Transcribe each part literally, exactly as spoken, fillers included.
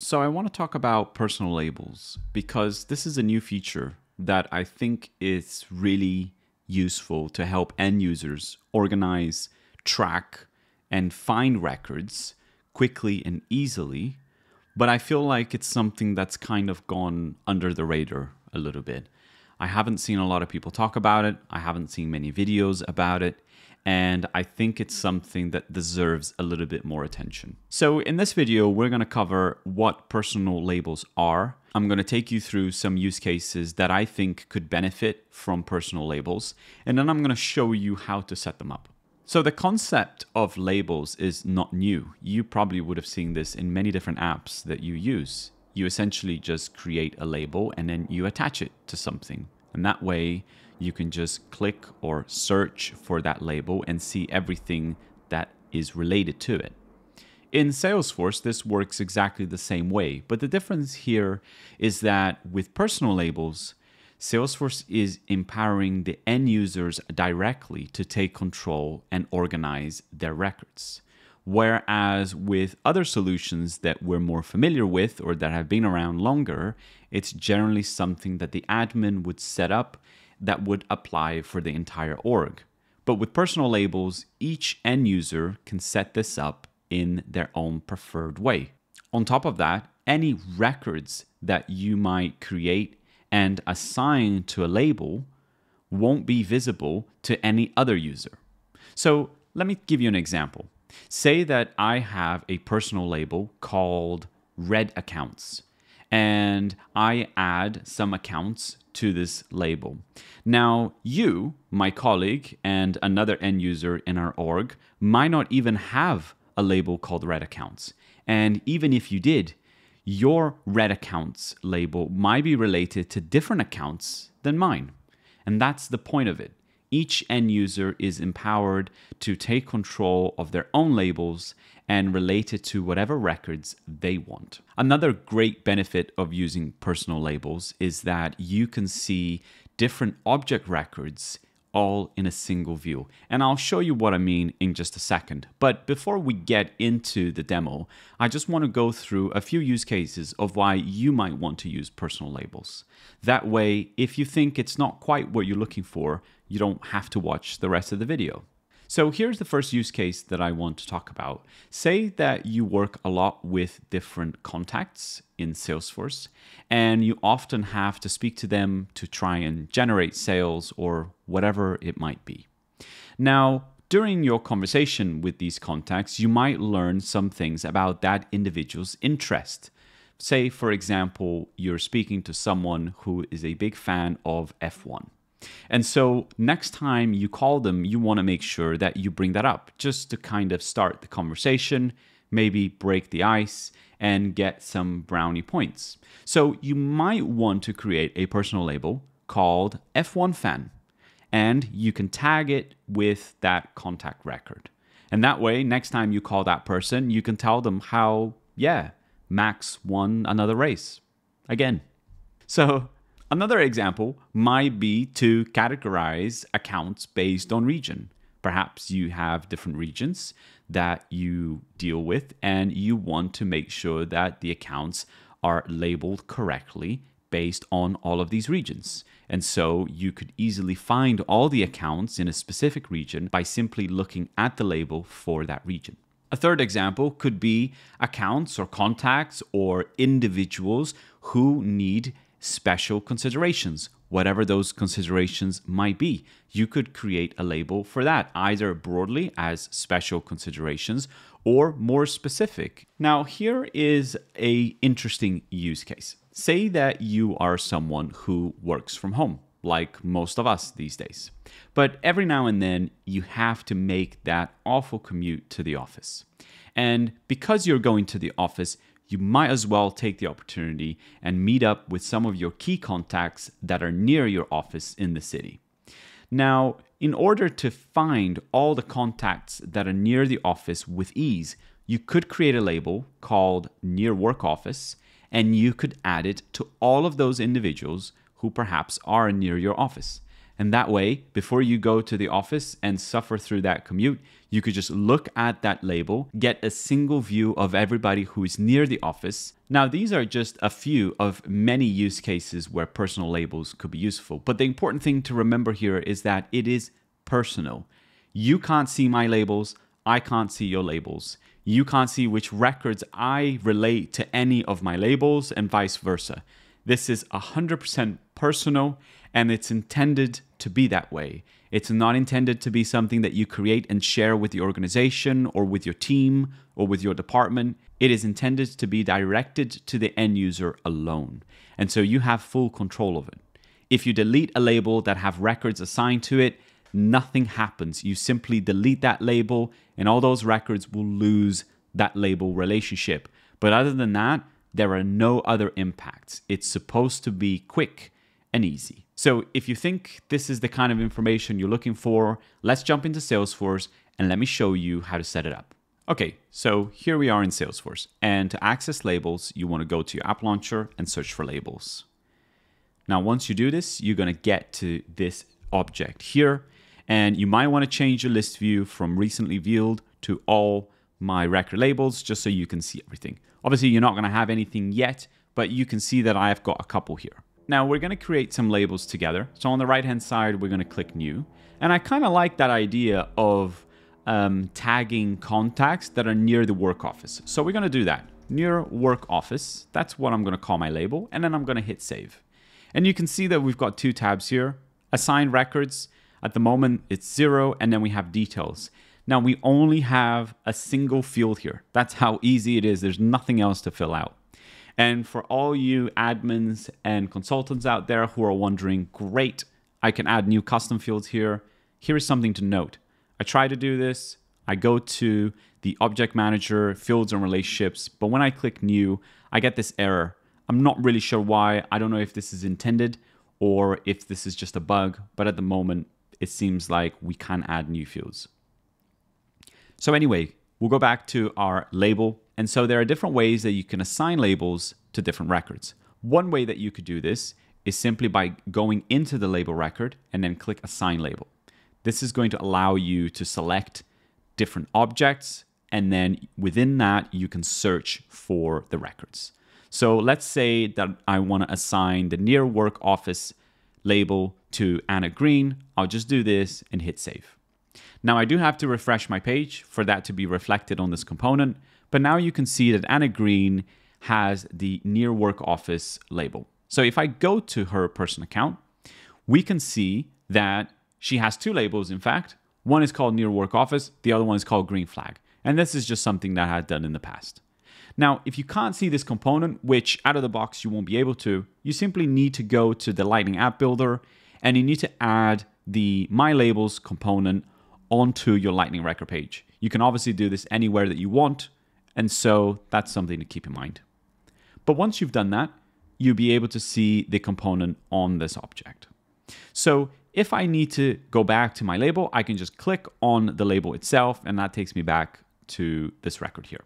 So I want to talk about personal labels because this is a new feature that I think is really useful to help end users organize, track, and find records quickly and easily. But I feel like it's something that's kind of gone under the radar a little bit. I haven't seen a lot of people talk about it. I haven't seen many videos about it. And I think it's something that deserves a little bit more attention. So in this video, we're going to cover what personal labels are. I'm going to take you through some use cases that I think could benefit from personal labels. And then I'm going to show you how to set them up. So the concept of labels is not new. You probably would have seen this in many different apps that you use. You essentially just create a label and then you attach it to something. And that way you can just click or search for that label and see everything that is related to it. In Salesforce, this works exactly the same way. But the difference here is that with personal labels, Salesforce is empowering the end users directly to take control and organize their records. Whereas with other solutions that we're more familiar with or that have been around longer, it's generally something that the admin would set up that would apply for the entire org. But with personal labels, each end user can set this up in their own preferred way. On top of that, any records that you might create and assign to a label won't be visible to any other user. So let me give you an example. Say that I have a personal label called red accounts, and I add some accounts to this label. Now, you, my colleague, and another end user in our org might not even have a label called red accounts. And even if you did, your red accounts label might be related to different accounts than mine. And that's the point of it. Each end user is empowered to take control of their own labels and relate it to whatever records they want. Another great benefit of using personal labels is that you can see different object records all in a single view. And I'll show you what I mean in just a second. But before we get into the demo, I just want to go through a few use cases of why you might want to use personal labels. That way, if you think it's not quite what you're looking for, you don't have to watch the rest of the video. So here's the first use case that I want to talk about. Say that you work a lot with different contacts in Salesforce, and you often have to speak to them to try and generate sales or whatever it might be. Now, during your conversation with these contacts, you might learn some things about that individual's interest. Say, for example, you're speaking to someone who is a big fan of F one. And so next time you call them, you want to make sure that you bring that up just to kind of start the conversation, maybe break the ice and get some brownie points. So you might want to create a personal label called F one fan, and you can tag it with that contact record. And that way, next time you call that person, you can tell them how, yeah, Max won another race again. So another example might be to categorize accounts based on region. Perhaps you have different regions that you deal with, and you want to make sure that the accounts are labeled correctly based on all of these regions. And so you could easily find all the accounts in a specific region by simply looking at the label for that region. A third example could be accounts or contacts or individuals who need special considerations, whatever those considerations might be. You could create a label for that, either broadly as special considerations or more specific. Now, here is an interesting use case. Say that you are someone who works from home, like most of us these days. But every now and then, you have to make that awful commute to the office. And because you're going to the office, you might as well take the opportunity and meet up with some of your key contacts that are near your office in the city. Now, in order to find all the contacts that are near the office with ease, you could create a label called Near Work Office, and you could add it to all of those individuals who perhaps are near your office. And that way, before you go to the office and suffer through that commute, you could just look at that label, get a single view of everybody who is near the office. Now, these are just a few of many use cases where personal labels could be useful. But the important thing to remember here is that it is personal. You can't see my labels. I can't see your labels. You can't see which records I relate to any of my labels and vice versa. This is one hundred percent personal, and it's intended to be that way. It's not intended to be something that you create and share with the organization or with your team or with your department. It is intended to be directed to the end user alone. And so you have full control of it. If you delete a label that have records assigned to it, nothing happens. You simply delete that label and all those records will lose that label relationship. But other than that, there are no other impacts. It's supposed to be quick and easy. So if you think this is the kind of information you're looking for, let's jump into Salesforce and let me show you how to set it up. Okay, so here we are in Salesforce, and to access labels, you want to go to your app launcher and search for labels. Now, once you do this, you're going to get to this object here, and you might want to change your list view from recently viewed to all my record labels, just so you can see everything. Obviously, you're not going to have anything yet, but you can see that I've got a couple here. Now we're going to create some labels together. So on the right hand side, we're going to click new. And I kind of like that idea of um, tagging contacts that are near the work office. So we're going to do that. Near work office. That's what I'm going to call my label. And then I'm going to hit save. And you can see that we've got two tabs here. Assigned records. At the moment, it's zero. And then we have details. Now we only have a single field here. That's how easy it is. There's nothing else to fill out. And for all you admins and consultants out there who are wondering, great, I can add new custom fields here. Here's something to note. I try to do this. I go to the object manager, fields and relationships. But when I click new, I get this error. I'm not really sure why. I don't know if this is intended or if this is just a bug. But at the moment, it seems like we can add new fields. So anyway, we'll go back to our label. And so there are different ways that you can assign labels to different records. One way that you could do this is simply by going into the label record and then click assign label. This is going to allow you to select different objects. And then within that, you can search for the records. So let's say that I want to assign the near work office label to Anna Green. I'll just do this and hit save. Now I do have to refresh my page for that to be reflected on this component, but now you can see that Anna Green has the near work office label. So if I go to her person account, we can see that she has two labels. In fact, one is called near work office. The other one is called green flag. And this is just something that I had done in the past. Now, if you can't see this component, which out of the box, you won't be able to, you simply need to go to the Lightning App Builder and you need to add the My Labels component onto your Lightning record page. You can obviously do this anywhere that you want. And so that's something to keep in mind. But once you've done that, you'll be able to see the component on this object. So if I need to go back to my label, I can just click on the label itself. And that takes me back to this record here.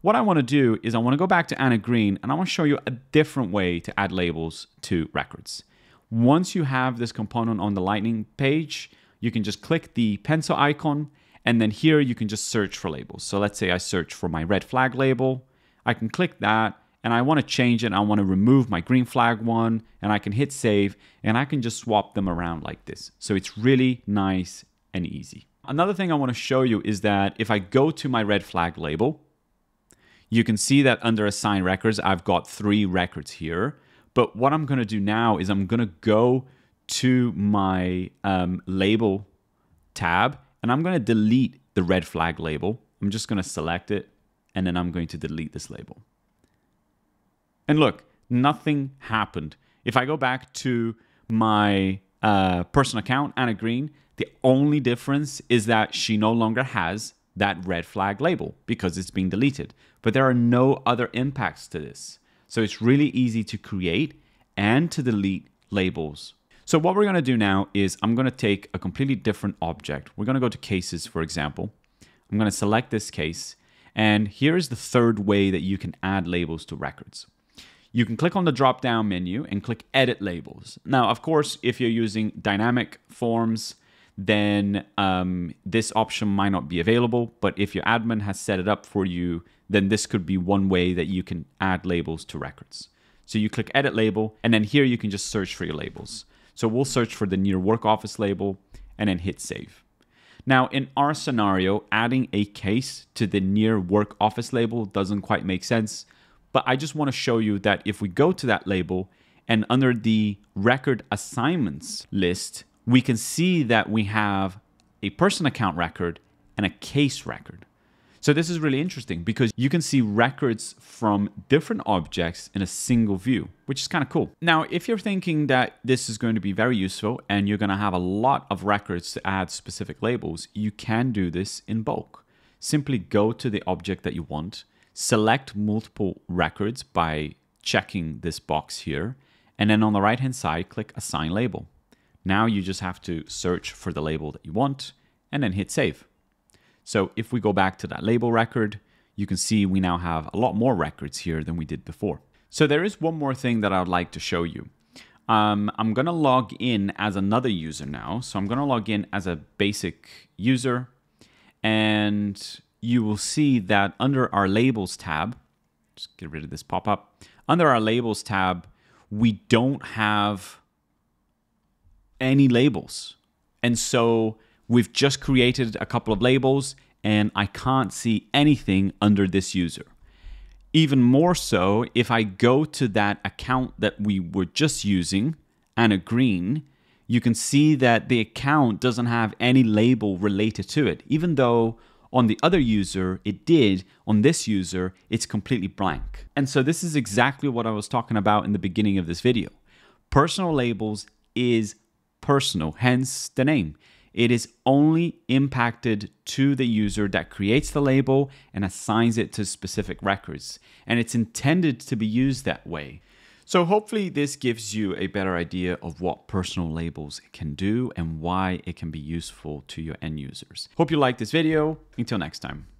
What I want to do is I want to go back to Anna Green and I want to show you a different way to add labels to records. Once you have this component on the Lightning page, you can just click the pencil icon, and then here you can just search for labels. So let's say I search for my red flag label. I can click that and I want to change it. I want to remove my green flag one, and I can hit save and I can just swap them around like this. So it's really nice and easy. Another thing I want to show you is that if I go to my red flag label, you can see that under assigned records, I've got three records here. But what I'm going to do now is I'm going to go to my um, label tab, and I'm going to delete the red flag label. I'm just going to select it, and then I'm going to delete this label. And look, nothing happened. If I go back to my uh, personal account, Anna Green, the only difference is that she no longer has that red flag label because it's being deleted. But there are no other impacts to this. So it's really easy to create and to delete labels. So what we're going to do now is I'm going to take a completely different object. We're going to go to cases, for example. I'm going to select this case. And here is the third way that you can add labels to records. you can click on the drop-down menu and click Edit Labels. Now, of course, if you're using dynamic forms, then um, this option might not be available. But if your admin has set it up for you, then this could be one way that you can add labels to records. So you click Edit Label, and then here you can just search for your labels. So we'll search for the near work office label and then hit Save. Now, in our scenario, adding a case to the near work office label doesn't quite make sense, but I just want to show you that if we go to that label and under the record assignments list, we can see that we have a person account record and a case record. So this is really interesting because you can see records from different objects in a single view, which is kind of cool. Now, if you're thinking that this is going to be very useful and you're going to have a lot of records to add specific labels, you can do this in bulk. Simply go to the object that you want, select multiple records by checking this box here, and then on the right-hand side, click Assign Label. Now you just have to search for the label that you want and then hit Save. So if we go back to that label record, you can see we now have a lot more records here than we did before. So there is one more thing that I would like to show you. Um, I'm gonna log in as another user now. So I'm gonna log in as a basic user, and you will see that under our labels tab, just get rid of this pop-up, under our labels tab, we don't have any labels. And so we've just created a couple of labels and I can't see anything under this user. Even more so, if I go to that account that we were just using, Anna Green, you can see that the account doesn't have any label related to it. Even though on the other user it did, on this user it's completely blank. And so this is exactly what I was talking about in the beginning of this video. Personal labels is personal, hence the name. It is only impacted to the user that creates the label and assigns it to specific records. And it's intended to be used that way. So hopefully this gives you a better idea of what personal labels can do and why it can be useful to your end users. Hope you liked this video. Until next time.